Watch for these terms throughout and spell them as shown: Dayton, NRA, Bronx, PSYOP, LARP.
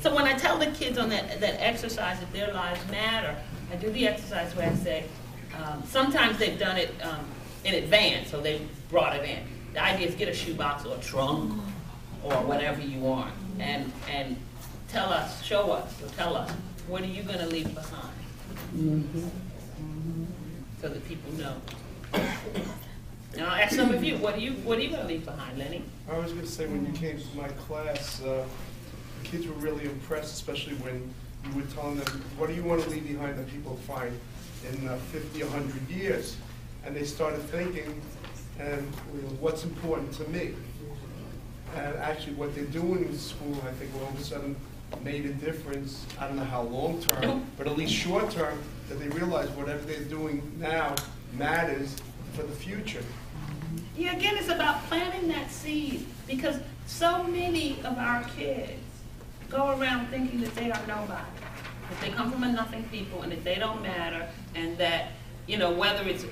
So when I tell the kids on that exercise, if their lives matter, I do the exercise where I say, sometimes they've done it in advance, so they brought it in. The idea is get a shoebox or a trunk or whatever you want, and tell us, show us, or tell us, what are you going to leave behind? So that people know. And I'll ask some of you, what are you going to leave behind, Lenny? I was going to say, when you came to my class, the kids were really impressed, especially when you were telling them, what do you want to leave behind that people find in 50, 100 years? And they started thinking, and what's important to me? And actually what they're doing in school, I think all of a sudden made a difference. I don't know how long term, but at least short term, that they realize whatever they're doing now matters for the future. Yeah, again, it's about planting that seed, because so many of our kids go around thinking that they are nobody, that they come from a nothing people, and that they don't matter, and that, you know, whether it's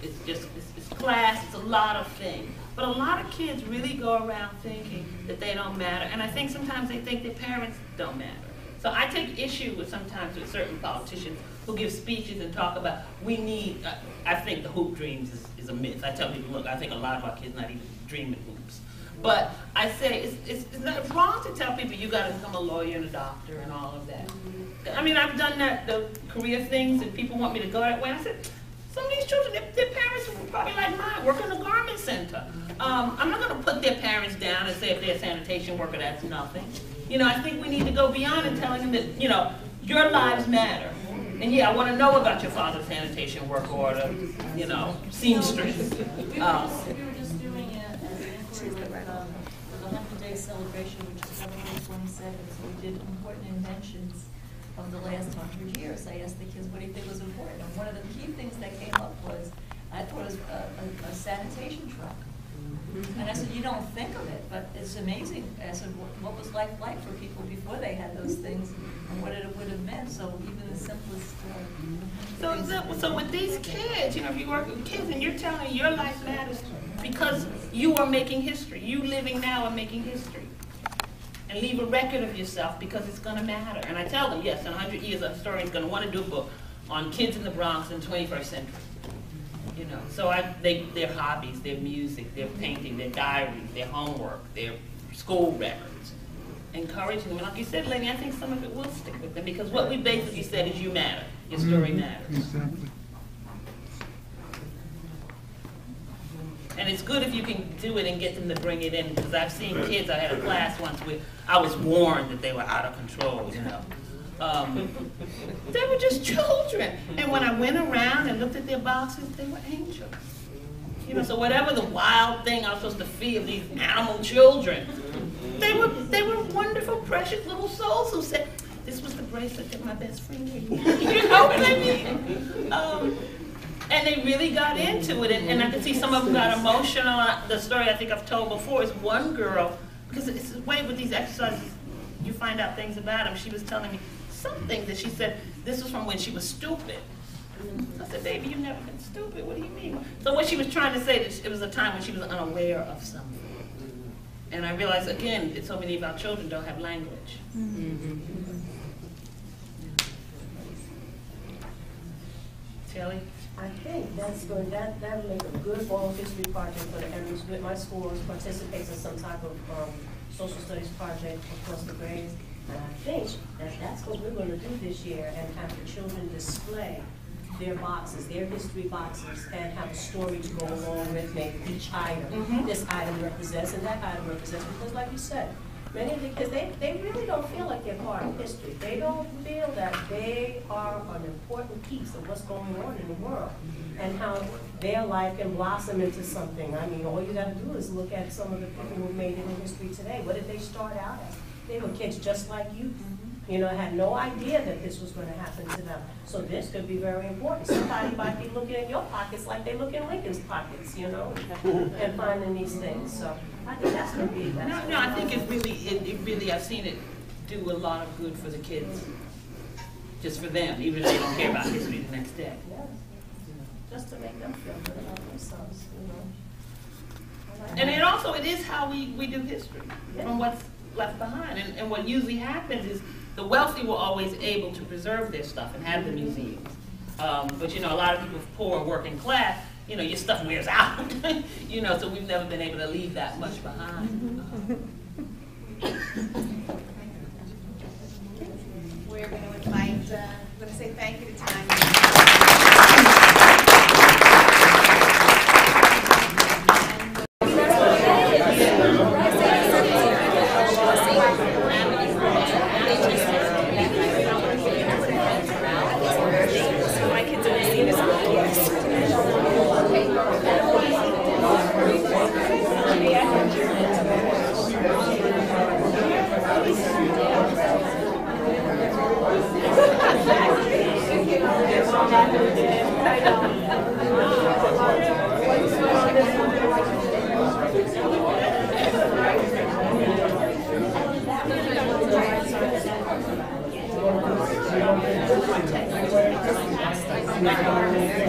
class, it's a lot of things. But a lot of kids really go around thinking that they don't matter, and I think sometimes they think their parents don't matter. So I take issue with sometimes with certain politicians who give speeches and talk about, we need, I think the hoop dreams is a myth. I tell people, look, I think a lot of our kids not even dreaming hoops. But I say, it's not wrong to tell people you gotta become a lawyer and a doctor and all of that. I mean, I've done that, the career things, and people want me to go that way. I said, some of these children, their parents were probably like mine, work in a garment center. I'm not going to put their parents down and say if they're a sanitation worker, that's nothing. You know, I think we need to go beyond and telling them that, you know, your lives matter. And yeah, I want to know about your father's sanitation worker or the, you know, seamstress. We were just doing it as an inquiry with the 100-day celebration, which is February 27th. So we did important inventions of the last 100 years. I asked the kids, what do you think was important? And one of the key things that came up was, I thought it was a sanitation truck. And I said, you don't think of it, but it's amazing. I said, what was life like for people before they had those things, and what it would have meant? So even the simplest. So with these kids, you know, if you work with kids and you're telling your life matters because you are making history. You living now are making history. And leave a record of yourself because it's going to matter. And I tell them, yes, in 100 years, a historian's going to want to do a book on kids in the Bronx in the 21st century. You know, so their hobbies, their music, their painting, their diaries, their homework, their school records. Encouraging them. And like you said, Lenny, I think some of it will stick with them, because what we basically said is you matter. Your story matters. Exactly. And it's good if you can do it and get them to bring it in, because I've seen kids, I had a class once where I was warned that they were out of control, you know. They were just children. And when I went around and looked at their boxes, they were angels. You know, so whatever the wild thing I was supposed to feed of these animal children, they were wonderful, precious little souls who said, this was the bracelet that my best friend gave me. You know what I mean? And they really got into it, and I could see some of them got emotional. The story I think I've told before is one girl, because it's the way with these exercises, you find out things about them. She was telling me something that she said, this was from when she was stupid. I said, baby, you've never been stupid. What do you mean? So what she was trying to say, that it was a time when she was unaware of something. And I realized, again, that so many of our children don't have language. Shelly? I think that's good. That would make a good oral history project for my school participates in some type of social studies project across the grades. And I think that's what we're going to do this year, and have the children display their boxes, their history boxes, and have a story to go along with maybe each item. This item represents, and that item represents, because like you said, many of the kids, they really don't feel like they're part of history. They don't feel that they are an important piece of what's going on in the world and how their life can blossom into something. I mean, all you got to do is look at some of the people who made it in history today. What did they start out as? They were kids just like you. You know, had no idea that this was going to happen to them. So this could be very important. Somebody might be looking in your pockets like they look in Lincoln's pockets, you know, and finding these things. So I think that's going to be. No, I think it really, I've seen it do a lot of good for the kids, just for them, even if they don't care about history the next day. Yeah. Just to make them feel good about themselves, you know. And it also, it is how we do history, from what's left behind. And what usually happens is, The wealthy were always able to preserve their stuff and have the museums. But you know, a lot of people poor, working class, you know, your stuff wears out. You know, so we've never been able to leave that much behind. We're going to invite, I'm going to say thank you to